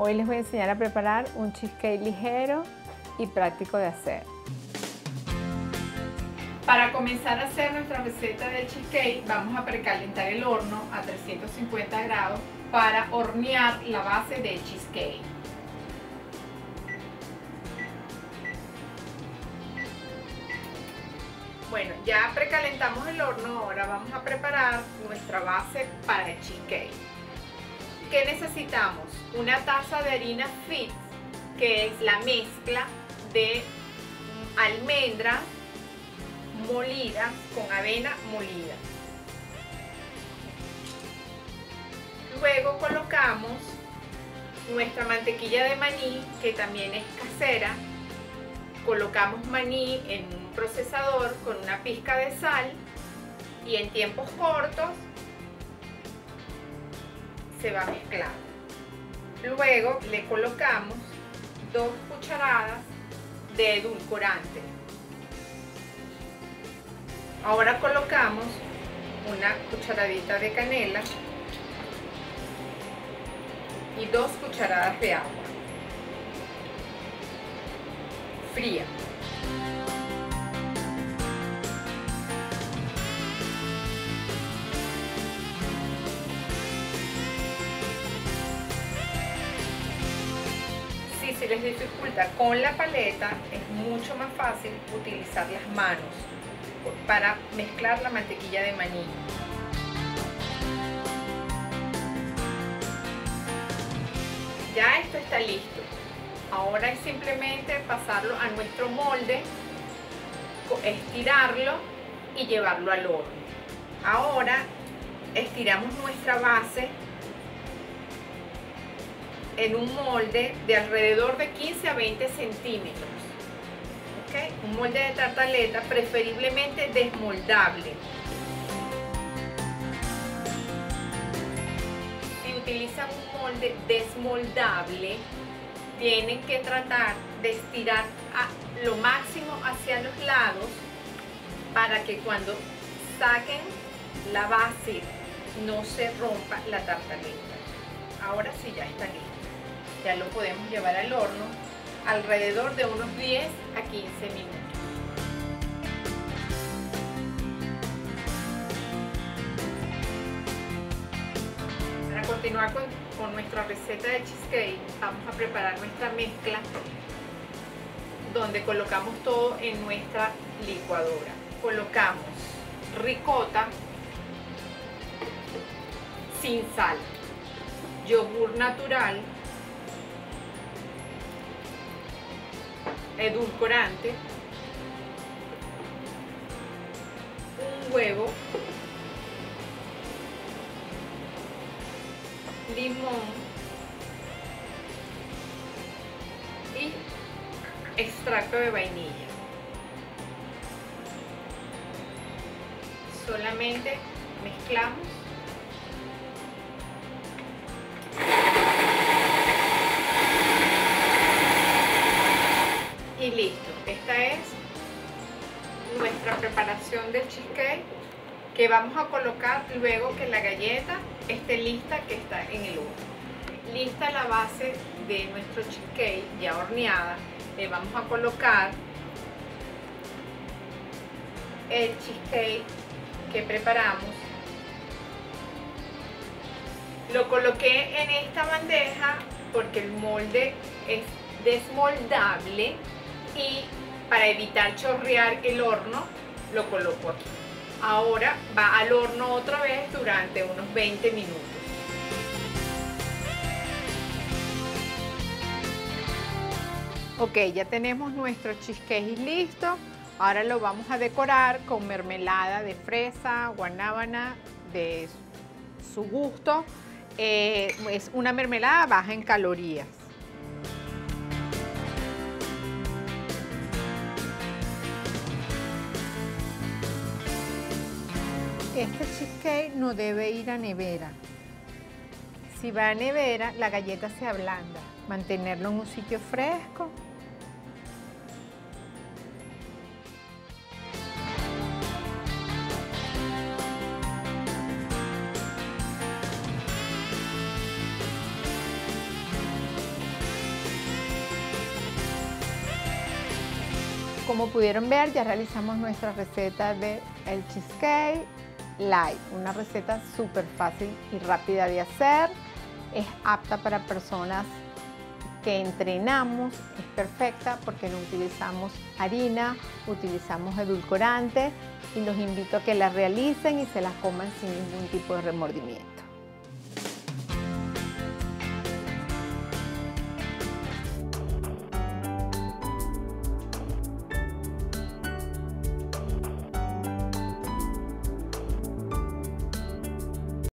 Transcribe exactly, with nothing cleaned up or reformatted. Hoy les voy a enseñar a preparar un cheesecake ligero y práctico de hacer. Para comenzar a hacer nuestra receta de cheesecake, vamos a precalentar el horno a trescientos cincuenta grados para hornear la base de cheesecake. Bueno, ya precalentamos el horno, ahora vamos a preparar nuestra base para el cheesecake. ¿Qué necesitamos? Una taza de harina fit, que es la mezcla de almendras molidas con avena molida. Luego colocamos nuestra mantequilla de maní, que también es casera. Colocamos maní en un procesador con una pizca de sal y en tiempos cortos se va mezclando. Luego le colocamos dos cucharadas de edulcorante. Ahora colocamos una cucharadita de canela y dos cucharadas de agua fría. Si se les dificulta con la paleta, es mucho más fácil utilizar las manos para mezclar la mantequilla de maní. Ya esto está listo. Ahora es simplemente pasarlo a nuestro molde, estirarlo y llevarlo al horno. Ahora estiramos nuestra base en un molde de alrededor de quince a veinte centímetros. ¿Okay? Un molde de tartaleta, preferiblemente desmoldable. Si utilizan un molde desmoldable, tienen que tratar de estirar a lo máximo hacia los lados para que cuando saquen la base no se rompa la tartaleta. Ahora sí ya está listo. Ya lo podemos llevar al horno alrededor de unos diez a quince minutos. Para continuar con Con nuestra receta de cheesecake, vamos a preparar nuestra mezcla donde colocamos todo en nuestra licuadora. Colocamos ricota sin sal, yogur natural, edulcorante, un huevo, limón y extracto de vainilla. Solamente mezclamos y listo. Esta es nuestra preparación del cheesecake, que vamos a colocar luego que la galleta esté lista, que está en el horno. Lista la base de nuestro cheesecake ya horneada, le vamos a colocar el cheesecake que preparamos. Lo coloqué en esta bandeja porque el molde es desmoldable y para evitar chorrear el horno lo coloco aquí. Ahora va al horno otra vez durante unos veinte minutos. Ok, ya tenemos nuestro cheesecake listo. Ahora lo vamos a decorar con mermelada de fresa, guanábana, de su gusto. Eh, es una mermelada baja en calorías. Este cheesecake no debe ir a nevera. Si va a nevera, la galleta se ablanda. Mantenerlo en un sitio fresco. como pudieron ver, ya realizamos nuestra receta de el cheesecake light, una receta súper fácil y rápida de hacer. Es apta para personas que entrenamos, es perfecta porque no utilizamos harina, utilizamos edulcorante, y los invito a que la realicen y se la coman sin ningún tipo de remordimiento.